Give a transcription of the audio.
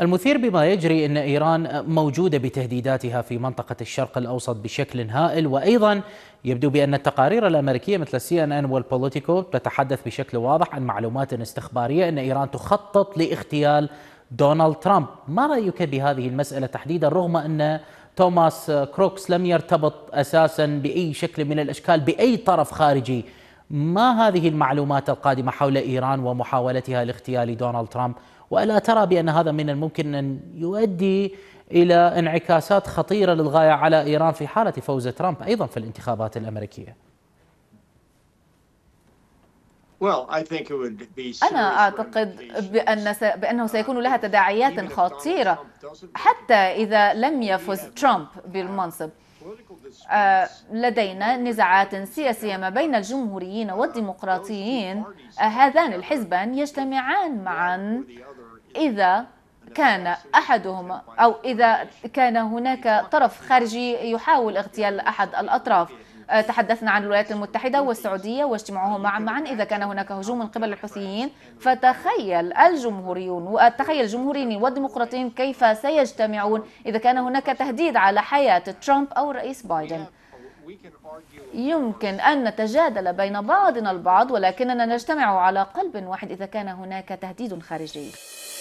المثير بما يجري أن إيران موجودة بتهديداتها في منطقة الشرق الأوسط بشكل هائل، وأيضا يبدو بأن التقارير الأمريكية مثل CNN والبوليتيكو تتحدث بشكل واضح عن معلومات استخبارية أن إيران تخطط لاغتيال دونالد ترامب. ما رأيك بهذه المسألة تحديدا، رغم أن توماس كروكس لم يرتبط أساسا بأي شكل من الأشكال بأي طرف خارجي؟ ما هذه المعلومات القادمة حول إيران ومحاولتها لاغتيال دونالد ترامب؟ وألا ترى بأن هذا من الممكن أن يؤدي إلى انعكاسات خطيرة للغاية على إيران في حالة فوز ترامب أيضا في الانتخابات الأمريكية؟ أنا أعتقد بأنه سيكون لها تداعيات خطيرة حتى إذا لم يفز ترامب بالمنصب. لدينا نزاعات سياسية ما بين الجمهوريين والديمقراطيين. هذان الحزبان يجتمعان معا إذا كان أحدهما أو إذا كان هناك طرف خارجي يحاول اغتيال أحد الأطراف. تحدثنا عن الولايات المتحدة والسعودية واجتماعهما معا إذا كان هناك هجوم من قبل الحوثيين. فتخيل الجمهوريين والديمقراطيين كيف سيجتمعون إذا كان هناك تهديد على حياة ترامب أو الرئيس بايدن. يمكن أن نتجادل بين بعضنا البعض، ولكننا نجتمع على قلب واحد إذا كان هناك تهديد خارجي.